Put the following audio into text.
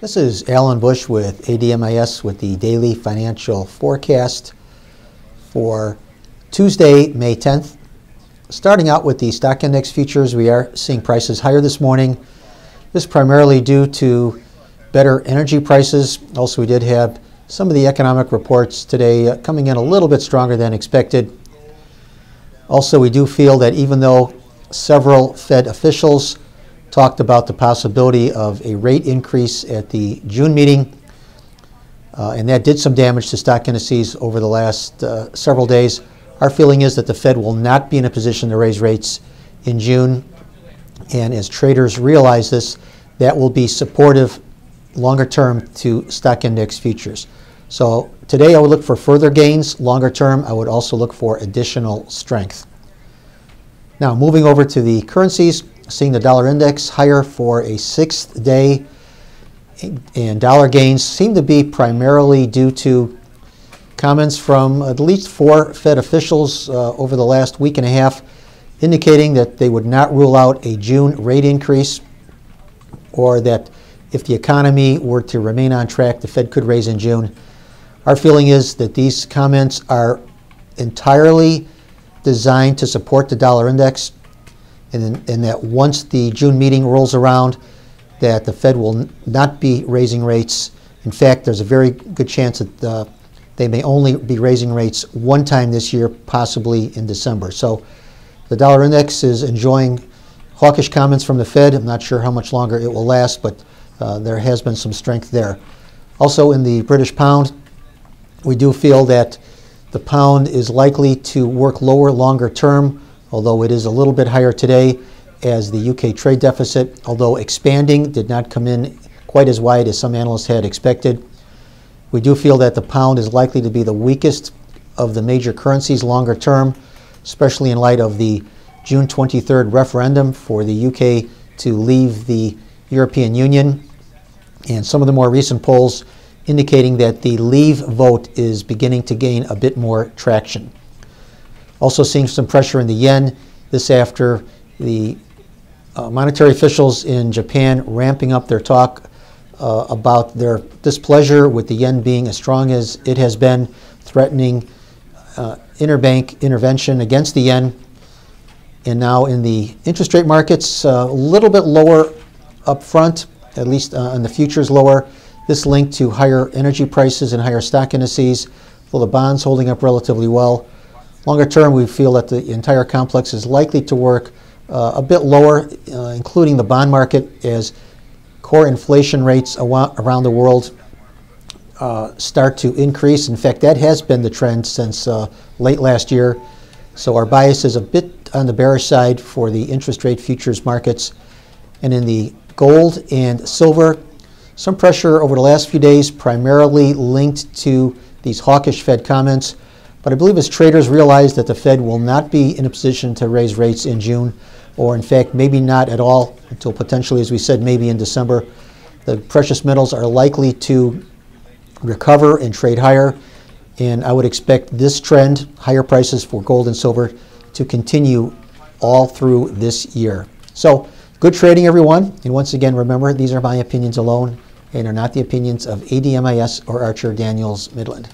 This is Alan Bush with ADMIS with the daily financial forecast for Tuesday, May 10th. Starting out with the stock index futures, we are seeing prices higher this morning. This is primarily due to better energy prices. Also, we did have some of the economic reports today coming in a little bit stronger than expected. Also, we do feel that even though several Fed officials talked about the possibility of a rate increase at the June meeting, and that did some damage to stock indices over the last several days. Our feeling is that the Fed will not be in a position to raise rates in June, and as traders realize this, that will be supportive longer term to stock index futures. So today I would look for further gains. Longer term, I would also look for additional strength. Now moving over to the currencies, seeing the dollar index higher for a sixth day, and dollar gains seem to be primarily due to comments from at least four Fed officials over the last week and a half, indicating that they would not rule out a June rate increase, or that if the economy were to remain on track, the Fed could raise in June. Our feeling is that these comments are entirely designed to support the dollar index, and that once the June meeting rolls around, that the Fed will not be raising rates. In fact, there's a very good chance that they may only be raising rates one time this year, possibly in December. So the dollar index is enjoying hawkish comments from the Fed. I'm not sure how much longer it will last, but there has been some strength there. Also in the British pound, we do feel that the pound is likely to work lower longer term, although it is a little bit higher today, as the UK trade deficit, although expanding, did not come in quite as wide as some analysts had expected. We do feel that the pound is likely to be the weakest of the major currencies longer term, especially in light of the June 23rd referendum for the UK to leave the European Union, and some of the more recent polls indicating that the leave vote is beginning to gain a bit more traction. Also seeing some pressure in the yen, this after the monetary officials in Japan ramping up their talk about their displeasure with the yen being as strong as it has been, threatening interbank intervention against the yen. And now in the interest rate markets, a little bit lower up front, at least on the futures lower. This linked to higher energy prices and higher stock indices, though the bonds holding up relatively well. Longer term, we feel that the entire complex is likely to work a bit lower, including the bond market, as core inflation rates around the world start to increase. In fact, that has been the trend since late last year. So our bias is a bit on the bearish side for the interest rate futures markets. And in the gold and silver, some pressure over the last few days, primarily linked to these hawkish Fed comments. But I believe as traders realize that the Fed will not be in a position to raise rates in June, or in fact, maybe not at all until potentially, as we said, maybe in December, the precious metals are likely to recover and trade higher. And I would expect this trend, higher prices for gold and silver, to continue all through this year. So good trading, everyone. And once again, remember, these are my opinions alone and are not the opinions of ADMIS or Archer Daniels Midland.